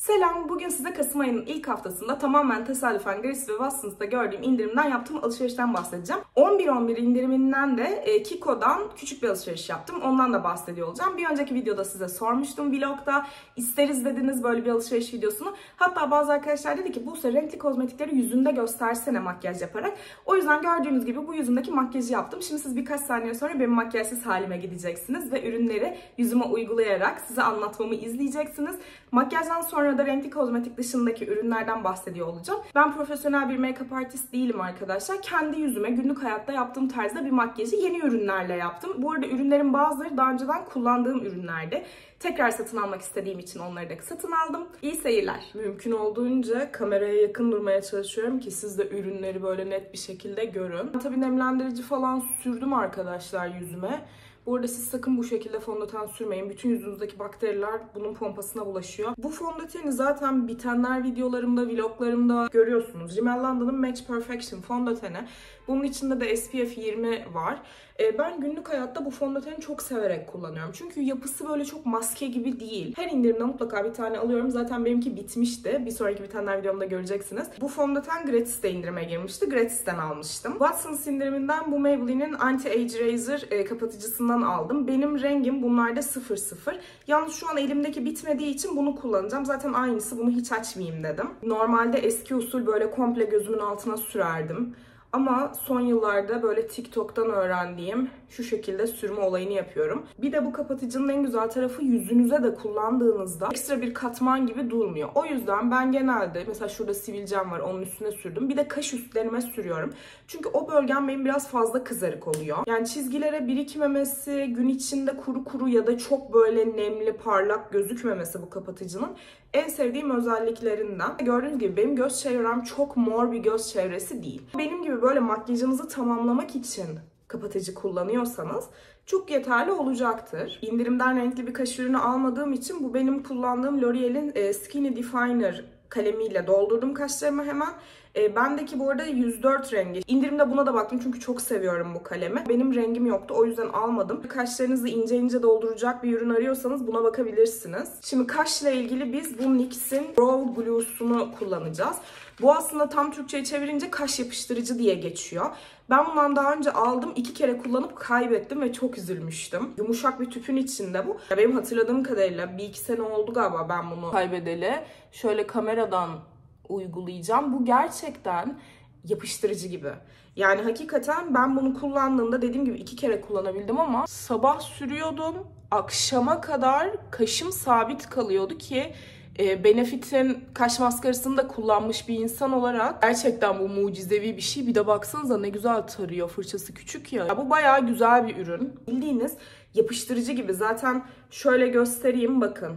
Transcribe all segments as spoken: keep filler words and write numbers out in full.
Selam, bugün size Kasım ayının ilk haftasında tamamen tesadüfen Gratis ve Watsons'ta gördüğüm indirimden yaptığım alışverişten bahsedeceğim. on bir on bir indiriminden de e, Kiko'dan küçük bir alışveriş yaptım. Ondan da bahsediyor olacağım. Bir önceki videoda size sormuştum vlogda. İsteriz dediniz böyle bir alışveriş videosunu. Hatta bazı arkadaşlar dedi ki Buse renkli kozmetikleri yüzünde göstersene makyaj yaparak. O yüzden gördüğünüz gibi bu yüzümdeki makyajı yaptım. Şimdi siz birkaç saniye sonra benim makyajsız halime gideceksiniz ve ürünleri yüzüme uygulayarak size anlatmamı izleyeceksiniz. Makyajdan sonra da renkli kozmetik dışındaki ürünlerden bahsediyor olacağım. Ben profesyonel bir make-up artist değilim arkadaşlar. Kendi yüzüme günlük hayatta yaptığım tarzda bir makyajı yeni ürünlerle yaptım. Bu arada ürünlerin bazıları daha önceden kullandığım ürünlerdi. Tekrar satın almak istediğim için onları da satın aldım. İyi seyirler. Mümkün olduğunca kameraya yakın durmaya çalışıyorum ki siz de ürünleri böyle net bir şekilde görün. Tabii nemlendirici falan sürdüm arkadaşlar yüzüme. Bu arada siz sakın bu şekilde fondöten sürmeyin. Bütün yüzünüzdeki bakteriler bunun pompasına bulaşıyor. Bu fondöteni zaten bitenler videolarımda, vloglarımda görüyorsunuz. Rimmel London'ın Match Perfection fondöteni. Bunun içinde de S P F yirmi var. Ee, ben günlük hayatta bu fondöteni çok severek kullanıyorum. Çünkü yapısı böyle çok maske gibi değil. Her indirimde mutlaka bir tane alıyorum. Zaten benimki bitmişti. Bir sonraki bitenler videomda göreceksiniz. Bu fondöten Gratis'te indirime girmişti. Gratis'ten almıştım. Watsons indiriminden bu Maybelline'in Anti-Age Razor e, kapatıcısından aldım. Benim rengim bunlarda sıfır sıfır. Yalnız şu an elimdeki bitmediği için bunu kullanacağım. Zaten aynısı, bunu hiç açmayayım dedim. Normalde eski usul böyle komple gözümün altına sürerdim. Ama son yıllarda böyle TikTok'tan öğrendiğim şu şekilde sürme olayını yapıyorum. Bir de bu kapatıcının en güzel tarafı yüzünüze de kullandığınızda ekstra bir katman gibi durmuyor. O yüzden ben genelde mesela şurada sivilcem var, onun üstüne sürdüm. Bir de kaş üstlerime sürüyorum. Çünkü o bölgem benim biraz fazla kızarık oluyor. Yani çizgilere birikmemesi, gün içinde kuru kuru ya da çok böyle nemli, parlak gözükmemesi bu kapatıcının en sevdiğim özelliklerinden. Gördüğünüz gibi benim göz çevrem çok mor bir göz çevresi değil. Benim gibi böyle makyajınızı tamamlamak için kapatıcı kullanıyorsanız çok yeterli olacaktır. İndirimden renkli bir kaş ürünü almadığım için bu benim kullandığım L'Oreal'in Skinny Definer kalemiyle doldurdum kaşlarımı hemen. E, bendeki bu arada yüz dört rengi. İndirimde buna da baktım çünkü çok seviyorum bu kalemi. Benim rengim yoktu, o yüzden almadım. Kaşlarınızı ince ince dolduracak bir ürün arıyorsanız buna bakabilirsiniz. Şimdi kaşla ilgili biz bu N Y X'in Brow Glue'sunu kullanacağız. Bu aslında tam Türkçe'ye çevirince kaş yapıştırıcı diye geçiyor. Ben bundan daha önce aldım, iki kere kullanıp kaybettim ve çok üzülmüştüm. Yumuşak bir tüpün içinde bu. Benim hatırladığım kadarıyla bir iki sene oldu galiba ben bunu kaybedeli. Şöyle kameradan uygulayacağım. Bu gerçekten yapıştırıcı gibi. Yani hakikaten ben bunu kullandığımda dediğim gibi iki kere kullanabildim ama sabah sürüyordum, akşama kadar kaşım sabit kalıyordu ki Benefit'in kaş maskarasını da kullanmış bir insan olarak gerçekten bu mucizevi bir şey. Bir de baksanıza ne güzel tarıyor. Fırçası küçük ya. ya bu bayağı güzel bir ürün. Bildiğiniz yapıştırıcı gibi. Zaten şöyle göstereyim bakın.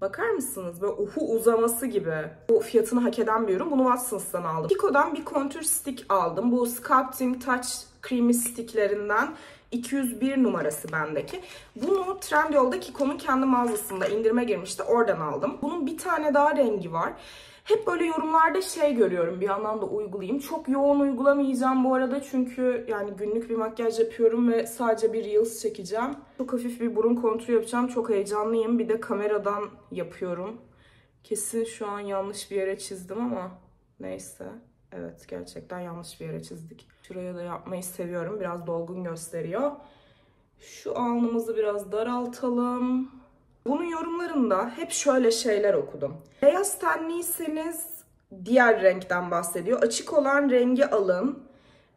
Bakar mısınız? Böyle uhu uzaması gibi. Bu fiyatını hak eden bir ürün. Bunu Watsons'tan aldım. Pico'dan bir kontür stick aldım. Bu Sculpting Touch Creamy Stick'lerinden iki yüz bir numarası bendeki. Bunu Trendyol'da Kiko'nun kendi mağazasında indirime girmişti. Oradan aldım. Bunun bir tane daha rengi var. Hep böyle yorumlarda şey görüyorum, bir yandan da uygulayayım. Çok yoğun uygulamayacağım bu arada çünkü yani günlük bir makyaj yapıyorum ve sadece bir reels çekeceğim. Çok hafif bir burun kontürü yapacağım. Çok heyecanlıyım. Bir de kameradan yapıyorum. Kesin şu an yanlış bir yere çizdim ama neyse. Evet, gerçekten yanlış bir yere çizdik. Şuraya da yapmayı seviyorum. Biraz dolgun gösteriyor. Şu alnımızı biraz daraltalım. Bunun yorumlarında hep şöyle şeyler okudum. Beyaz tenliyseniz diğer renkten bahsediyor. Açık olan rengi alın.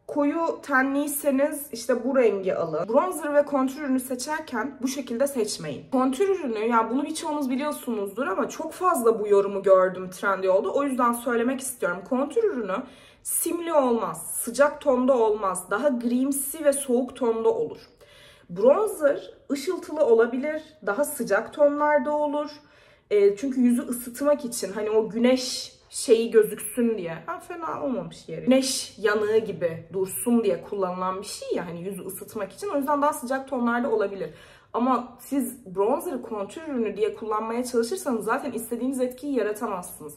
Koyu tenliyseniz işte bu rengi alın. Bronzer ve kontür ürünü seçerken bu şekilde seçmeyin. Kontür ürünü, yani bunu birçoğunuz biliyorsunuzdur ama çok fazla bu yorumu gördüm Trendyol'da. O yüzden söylemek istiyorum. Kontür ürünü simli olmaz, sıcak tonda olmaz, daha grimsi ve soğuk tonda olur. Bronzer ışıltılı olabilir, daha sıcak tonlarda olur. E, çünkü yüzü ısıtmak için hani o güneş şeyi gözüksün diye. Ha, fena olmamış yeri. Güneş yanığı gibi dursun diye kullanılan bir şey ya hani yüzü ısıtmak için. O yüzden daha sıcak tonlarda olabilir. Ama siz bronzer kontür ürünü diye kullanmaya çalışırsanız zaten istediğiniz etkiyi yaratamazsınız.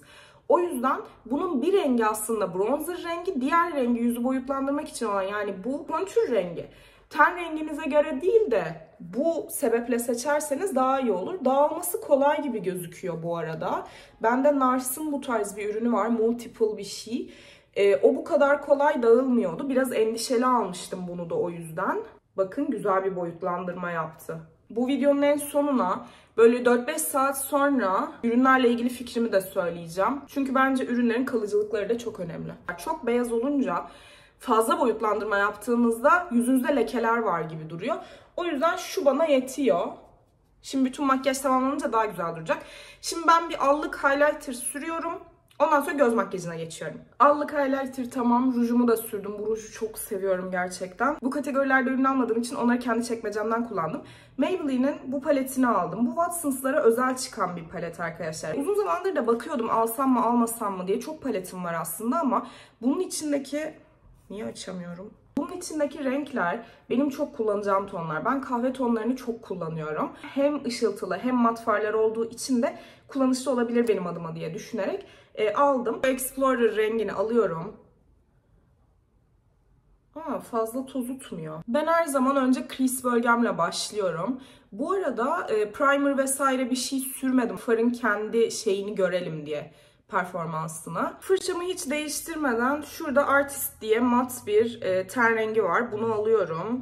O yüzden bunun bir rengi aslında bronzer rengi, diğer rengi yüzü boyutlandırmak için olan yani bu kontür rengi. ten renginize göre değil de bu sebeple seçerseniz daha iyi olur. Dağılması kolay gibi gözüküyor bu arada. Bende Nars'ın bu tarz bir ürünü var. Multiple bir şey. E, o bu kadar kolay dağılmıyordu. Biraz endişeli almıştım bunu da o yüzden. Bakın güzel bir boyutlandırma yaptı. Bu videonun en sonuna böyle dört beş saat sonra ürünlerle ilgili fikrimi de söyleyeceğim. Çünkü bence ürünlerin kalıcılıkları da çok önemli. Çok beyaz olunca fazla boyutlandırma yaptığınızda yüzünüzde lekeler var gibi duruyor. O yüzden şu bana yetiyor. Şimdi bütün makyaj tamamlanınca daha güzel duracak. Şimdi ben bir allık highlighter sürüyorum. Ondan sonra göz makyajına geçiyorum. Allık highlighter tamam. Rujumu da sürdüm. Bu ruju çok seviyorum gerçekten. Bu kategorilerde ürün almadığım için onları kendi çekmecemden kullandım. Maybelline'in bu paletini aldım. Bu Watsons'lara özel çıkan bir palet arkadaşlar. Uzun zamandır da bakıyordum alsam mı almasam mı diye. Çok paletim var aslında ama bunun içindeki... Niye açamıyorum? Bunun içindeki renkler benim çok kullanacağım tonlar. Ben kahve tonlarını çok kullanıyorum. Hem ışıltılı hem mat farlar olduğu için de kullanışlı olabilir benim adıma diye düşünerek e, aldım. Explorer rengini alıyorum. Aa, fazla toz tutmuyor. Ben her zaman önce crease bölgemle başlıyorum. Bu arada e, primer vesaire bir şey sürmedim. Farın kendi şeyini görelim diye. Performansına. Fırçamı hiç değiştirmeden şurada Artist diye mat bir e, ten rengi var. Bunu alıyorum.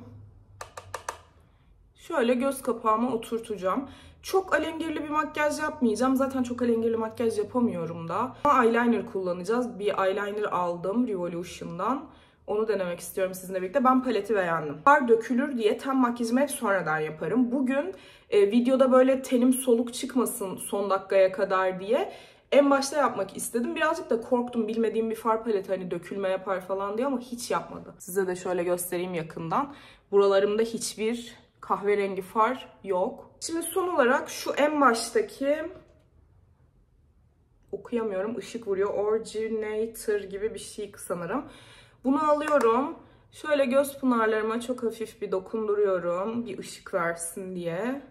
Şöyle göz kapağıma oturtacağım. Çok alengirli bir makyaj yapmayacağım. Zaten çok alengirli makyaj yapamıyorum da. Ama eyeliner kullanacağız. Bir eyeliner aldım Revolution'dan. Onu denemek istiyorum sizinle birlikte. Ben paleti beğendim. Far dökülür diye ten makyajımı hep sonradan yaparım. Bugün e, videoda böyle tenim soluk çıkmasın son dakikaya kadar diye en başta yapmak istedim. Birazcık da korktum. Bilmediğim bir far paleti hani dökülme yapar falan diye ama hiç yapmadı. Size de şöyle göstereyim yakından. Buralarımda hiçbir kahverengi far yok. Şimdi son olarak şu en baştaki okuyamıyorum. Işık vuruyor. Originator gibi bir şey sanırım. Bunu alıyorum. Şöyle göz pınarlarıma çok hafif bir dokunduruyorum. Bir ışık versin diye.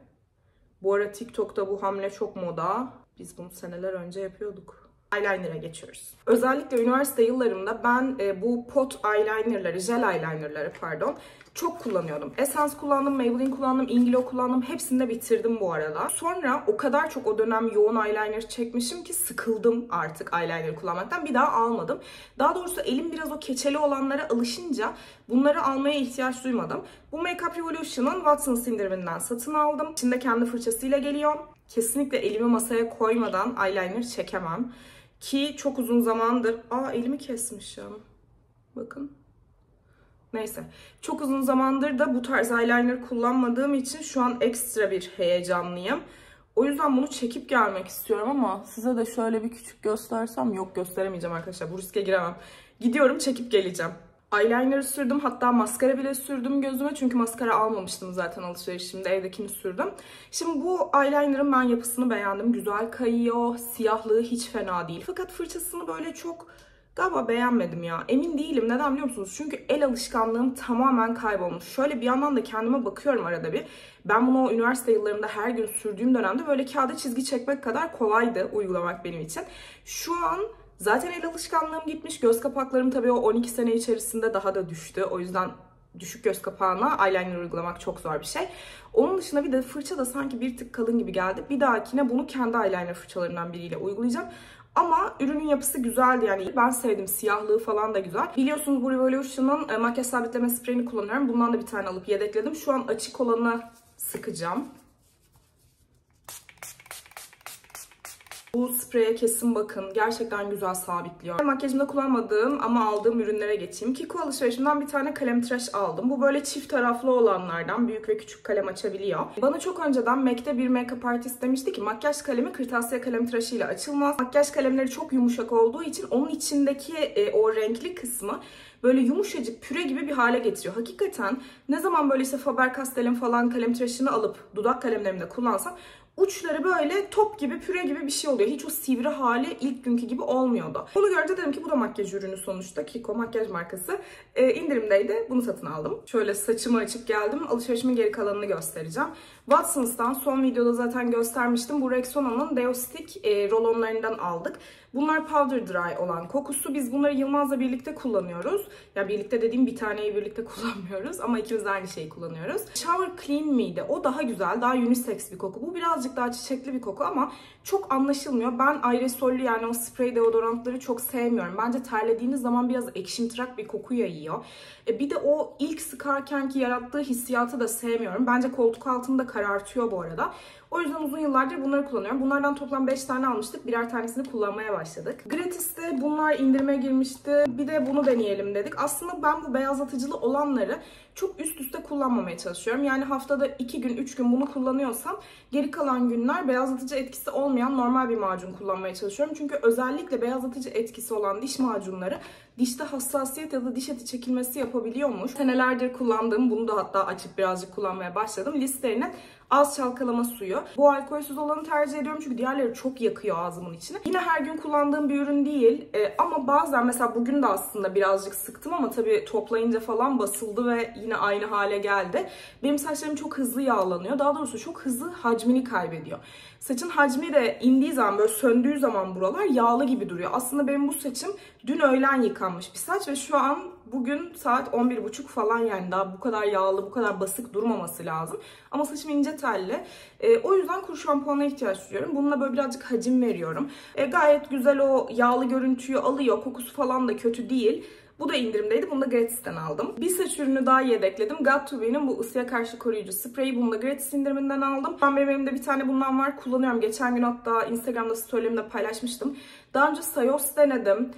Bu ara TikTok'ta bu hamle çok moda. Biz bunu seneler önce yapıyorduk. Eyeliner'a geçiyoruz. Özellikle üniversite yıllarımda ben e, bu pot eyelinerları, jel eyelinerları pardon çok kullanıyordum. Essence kullandım, Maybelline kullandım, Inglot kullandım. Hepsini de bitirdim bu arada. Sonra o kadar çok o dönem yoğun eyeliner çekmişim ki sıkıldım artık eyeliner kullanmaktan. Bir daha almadım. Daha doğrusu elim biraz o keçeli olanlara alışınca bunları almaya ihtiyaç duymadım. Bu Makeup Revolution'ın Watsons indiriminden satın aldım. İçinde kendi fırçasıyla geliyor. Kesinlikle elimi masaya koymadan eyeliner çekemem. Ki çok uzun zamandır... Aa elimi kesmişim. Bakın. Neyse. Çok uzun zamandır da bu tarz eyeliner kullanmadığım için şu an ekstra bir heyecanlıyım. O yüzden bunu çekip gelmek istiyorum ama size de şöyle bir küçük göstersem... Yok gösteremeyeceğim arkadaşlar. Bu riske giremem. Gidiyorum çekip geleceğim. Eyeliner'ı sürdüm. Hatta maskara bile sürdüm gözüme. Çünkü maskara almamıştım zaten alışverişimde. Evdekini sürdüm. Şimdi bu eyeliner'ın ben yapısını beğendim. Güzel kayıyor. Siyahlığı hiç fena değil. Fakat fırçasını böyle çok galiba beğenmedim ya. Emin değilim. Neden biliyor musunuz? Çünkü el alışkanlığım tamamen kaybolmuş. Şöyle bir yandan da kendime bakıyorum arada bir. Ben bunu o üniversite yıllarımda her gün sürdüğüm dönemde böyle kağıda çizgi çekmek kadar kolaydı uygulamak benim için. Şu an zaten el alışkanlığım gitmiş. Göz kapaklarım tabii o on iki sene içerisinde daha da düştü. O yüzden düşük göz kapağına eyeliner uygulamak çok zor bir şey. Onun dışında bir de fırça da sanki bir tık kalın gibi geldi. Bir dahakine bunu kendi eyeliner fırçalarından biriyle uygulayacağım. Ama ürünün yapısı güzeldi yani. Ben sevdim. Siyahlığı falan da güzel. Biliyorsunuz bu Revolution'ın makyaj sabitleme spreyini kullanıyorum. Bundan da bir tane alıp yedekledim. Şu an açık olanı sıkacağım. Bu spreye kesin bakın. Gerçekten güzel sabitliyor. Makyajımda kullanmadığım ama aldığım ürünlere geçeyim. Kiko alışverişimden bir tane kalem tıraş aldım. Bu böyle çift taraflı olanlardan. Büyük ve küçük kalem açabiliyor. Bana çok önceden M A C'te bir make-up artist demişti ki makyaj kalemi kırtasiye kalem tıraşıyla açılmaz. Makyaj kalemleri çok yumuşak olduğu için onun içindeki e, o renkli kısmı böyle yumuşacık püre gibi bir hale getiriyor. Hakikaten ne zaman böyle işte Faber Castell'in falan kalem tıraşını alıp dudak kalemlerimde kullansam uçları böyle top gibi püre gibi bir şey oluyor. Hiç o sivri hali ilk günkü gibi olmuyordu. Bunu görünce dedim ki bu da makyaj ürünü sonuçta. Kiko makyaj markası ee, indirimdeydi. Bunu satın aldım. Şöyle saçımı açıp geldim. Alışverişimin geri kalanını göstereceğim. Watsons'tan son videoda zaten göstermiştim. Bu Rexona'nın Deo Stick e, rolonlarından aldık. Bunlar powder dry olan kokusu. Biz bunları Yılmaz'la birlikte kullanıyoruz. Ya birlikte dediğim bir taneyi birlikte kullanmıyoruz ama ikimiz de aynı şeyi kullanıyoruz. Shower Clean Me'di. O daha güzel, daha unisex bir koku. Bu birazcık daha çiçekli bir koku ama çok anlaşılmıyor. Ben aerosollü, yani o sprey deodorantları çok sevmiyorum. Bence terlediğiniz zaman biraz ekşimtırak bir koku yayıyor. E, bir de o ilk sıkarkenki yarattığı hissiyatı da sevmiyorum. Bence koltuk altında karartıyor bu arada. O yüzden uzun yıllardır bunları kullanıyorum. Bunlardan toplam beş tane almıştık. Birer tanesini kullanmaya başladık. Gratis'te bunlar indirime girmişti. Bir de bunu deneyelim dedik. Aslında ben bu beyazlatıcılı olanları çok üst üste kullanmamaya çalışıyorum. Yani haftada iki gün, üç gün bunu kullanıyorsam geri kalan günler beyazlatıcı etkisi olmayan normal bir macun kullanmaya çalışıyorum. Çünkü özellikle beyazlatıcı etkisi olan diş macunları dişte hassasiyet ya da diş eti çekilmesi yapabiliyormuş. Senelerdir kullandığım, bunu da hatta açıp birazcık kullanmaya başladım. Listerine'in az çalkalama suyu. Bu alkolsüz olanı tercih ediyorum çünkü diğerleri çok yakıyor ağzımın içine. Yine her gün kullandığım bir ürün değil e, ama bazen, mesela bugün de aslında birazcık sıktım ama tabii toplayınca falan basıldı ve yine aynı hale geldi. Benim saçlarım çok hızlı yağlanıyor. Daha doğrusu çok hızlı hacmini kaybediyor. Saçın hacmi de indiği zaman, böyle söndüğü zaman buralar yağlı gibi duruyor. Aslında benim bu saçım dün öğlen yıkanmış bir saç ve şu an bugün saat on bir buçuk falan, yani daha bu kadar yağlı, bu kadar basık durmaması lazım. Ama saçım ince telli. E, o yüzden kuru şampuana ihtiyaç duyuyorum. Bununla böyle birazcık hacim veriyorum. E, gayet güzel o yağlı görüntüyü alıyor. Kokusu falan da kötü değil. Bu da indirimdeydi. Bunu da Gratis'ten aldım. Bir saç ürünü daha yedekledim. Got to B'nin bu ısıya karşı koruyucu spreyi. Bunu da Gratis indiriminden aldım. Ben benim elimde bir tane bundan var. Kullanıyorum. Geçen gün hatta Instagram'da storylerimde paylaşmıştım. Daha önce Sayos denedim.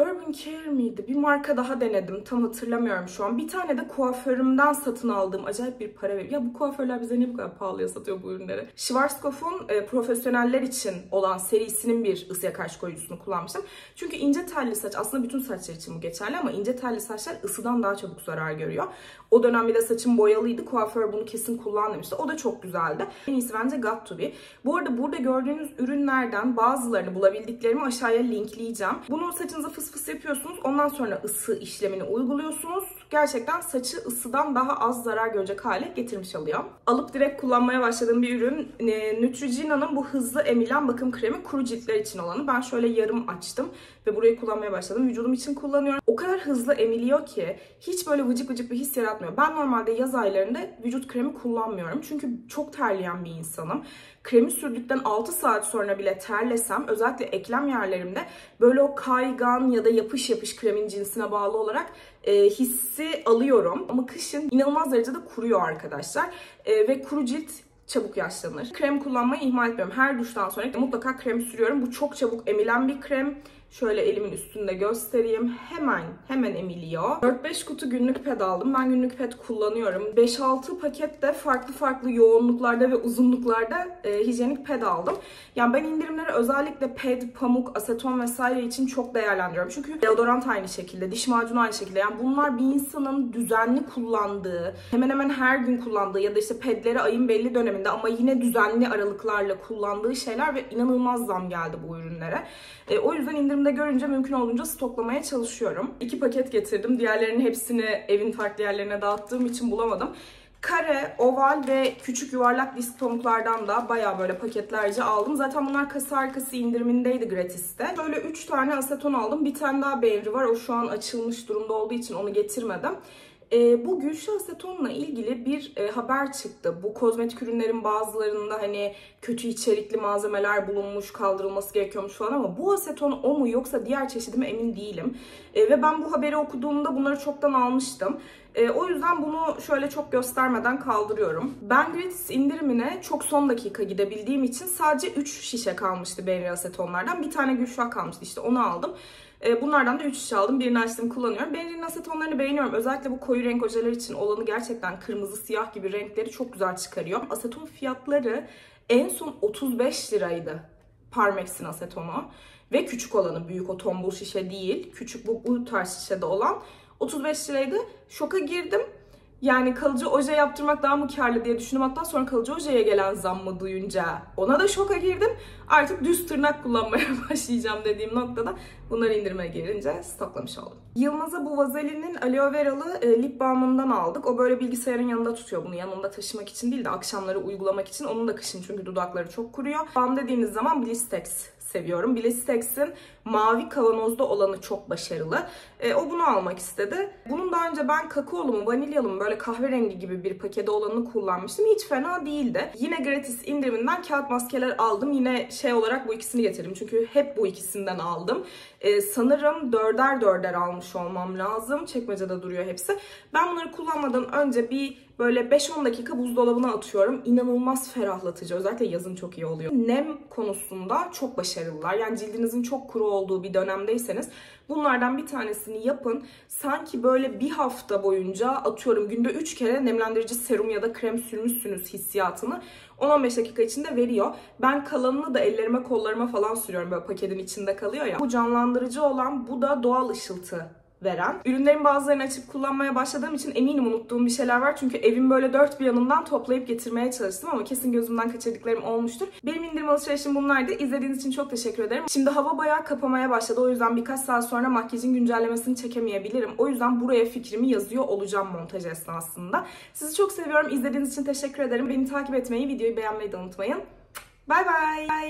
Urban Care miydi? Bir marka daha denedim. Tam hatırlamıyorum şu an. Bir tane de kuaförümden satın aldığım, acayip bir para veriyor. Ya bu kuaförler bize niye bu kadar pahalıya satıyor bu ürünleri? Schwarzkopf'un e, profesyoneller için olan serisinin bir ısıya karşı koruyucusunu kullanmıştım. Çünkü ince telli saç, aslında bütün saçlar için bu geçerli ama ince telli saçlar ısıdan daha çabuk zarar görüyor. O dönem bir de saçım boyalıydı. Kuaför bunu kesin kullan demişti. O da çok güzeldi. En iyisi bence Got to B. Bu arada burada gördüğünüz ürünlerden bazılarını, bulabildiklerimi aşağıya linkleyeceğim. Bunu saçınıza fıs fıs yapıyorsunuz. Ondan sonra ısı işlemini uyguluyorsunuz. Gerçekten saçı ısıdan daha az zarar görecek hale getirmiş oluyor. Alıp direkt kullanmaya başladığım bir ürün. E, Neutrogena'nın bu hızlı emilen bakım kremi, kuru ciltler için olanı. Ben şöyle yarım açtım ve burayı kullanmaya başladım. Vücudum için kullanıyorum. O kadar hızlı emiliyor ki hiç böyle vıcık vıcık bir his yaratmıyor. Ben normalde yaz aylarında vücut kremi kullanmıyorum. Çünkü çok terleyen bir insanım. Kremi sürdükten altı saat sonra bile terlesem, özellikle eklem yerlerimde böyle o kaygan ya da yapış yapış, kremin cinsine bağlı olarak e, hissi alıyorum. Ama kışın inanılmaz derecede kuruyor arkadaşlar e, ve kuru cilt çabuk yaşlanır. Krem kullanmayı ihmal etmiyorum. Her duştan sonra mutlaka krem sürüyorum. Bu çok çabuk emilen bir krem. Şöyle elimin üstünde göstereyim. Hemen hemen emiliyor. dört beş kutu günlük ped aldım. Ben günlük ped kullanıyorum. beş altı paket de farklı farklı yoğunluklarda ve uzunluklarda e, hijyenik ped aldım. Yani ben indirimleri özellikle ped, pamuk, aseton vesaire için çok değerlendiriyorum. Çünkü deodorant aynı şekilde, diş macunu aynı şekilde. Yani bunlar bir insanın düzenli kullandığı, hemen hemen her gün kullandığı ya da işte pedleri ayın belli döneminde ama yine düzenli aralıklarla kullandığı şeyler ve inanılmaz zam geldi bu ürünlere. E, o yüzden indirim de görünce mümkün olduğunca stoklamaya çalışıyorum. İki paket getirdim. Diğerlerinin hepsini evin farklı yerlerine dağıttığım için bulamadım. Kare, oval ve küçük yuvarlak disk pamuklardan da bayağı böyle paketlerce aldım. Zaten bunlar kasa arkası indirimindeydi Gratis'te. Böyle üç tane aseton aldım. Bir tane daha Bevri var. O şu an açılmış durumda olduğu için onu getirmedim. E, bu Gülşah asetonla ilgili bir e, haber çıktı. Bu kozmetik ürünlerin bazılarında hani kötü içerikli malzemeler bulunmuş, kaldırılması gerekiyormuş falan ama bu aseton o mu yoksa diğer çeşidi mi emin değilim. E, ve ben bu haberi okuduğumda bunları çoktan almıştım. E, o yüzden bunu şöyle çok göstermeden kaldırıyorum. Ben Gratis indirimine çok son dakika gidebildiğim için sadece üç şişe kalmıştı Benefit asetonlardan. Bir tane Gülşah kalmıştı, işte onu aldım. Bunlardan da üç şişe aldım. Birini açtım, kullanıyorum. Benefit'in asetonlarını beğeniyorum. Özellikle bu koyu renk ojeler için olanı gerçekten kırmızı, siyah gibi renkleri çok güzel çıkarıyor. Aseton fiyatları en son otuz beş liraydı. Parmex'in asetonu. Ve küçük olanı, büyük o tombul şişe değil. Küçük bu, bu tarz şişede olan otuz beş liraydı. Şoka girdim. Yani kalıcı oje yaptırmak daha mı karlı diye düşündüm. Hatta sonra kalıcı ojeye gelen zammı duyunca ona da şoka girdim. Artık düz tırnak kullanmaya başlayacağım dediğim noktada bunları indirime girince stoklamış oldum. Yılmaz'a bu Vaselin'in aloe veralı lip balmından aldık. O böyle bilgisayarın yanında tutuyor bunu. Yanında taşımak için değil de akşamları uygulamak için. Onun da kışın çünkü dudakları çok kuruyor. Balm dediğimiz zaman Blistex seviyorum. Blistex'in mavi kavanozda olanı çok başarılı. E, o bunu almak istedi. Bunun daha önce ben kakaolu mu, vanilyalı mı, böyle kahverengi gibi bir pakete olanını kullanmıştım. Hiç fena değildi. Yine Gratis indiriminden kağıt maskeler aldım. Yine şey olarak bu ikisini getirdim. Çünkü hep bu ikisinden aldım. E, sanırım dörder dörder almış olmam lazım. Çekmecede duruyor hepsi. Ben bunları kullanmadan önce bir böyle beş on dakika buzdolabına atıyorum. İnanılmaz ferahlatıcı. Özellikle yazın çok iyi oluyor. Nem konusunda çok başarılılar. Yani cildinizin çok kuru olduğu bir dönemdeyseniz bunlardan bir tanesini yapın. Sanki böyle bir hafta boyunca atıyorum günde üç kere nemlendirici serum ya da krem sürmüşsünüz hissiyatını. on on beş dakika içinde veriyor. Ben kalanını da ellerime, kollarıma falan sürüyorum. Böyle paketin içinde kalıyor ya. Bu canlandırıcı olan, bu da doğal ışıltı veren. Ürünlerin bazılarını açıp kullanmaya başladığım için eminim unuttuğum bir şeyler var. Çünkü evim böyle dört bir yanından toplayıp getirmeye çalıştım ama kesin gözümden kaçırdıklarım olmuştur. Benim indirim alışverişim bunlardı. İzlediğiniz için çok teşekkür ederim. Şimdi hava bayağı kapamaya başladı. O yüzden birkaç saat sonra makyajın güncellemesini çekemeyebilirim. O yüzden buraya fikrimi yazıyor olacağım montaj esnasında. Sizi çok seviyorum. İzlediğiniz için teşekkür ederim. Beni takip etmeyi, videoyu beğenmeyi de unutmayın. Bay bay.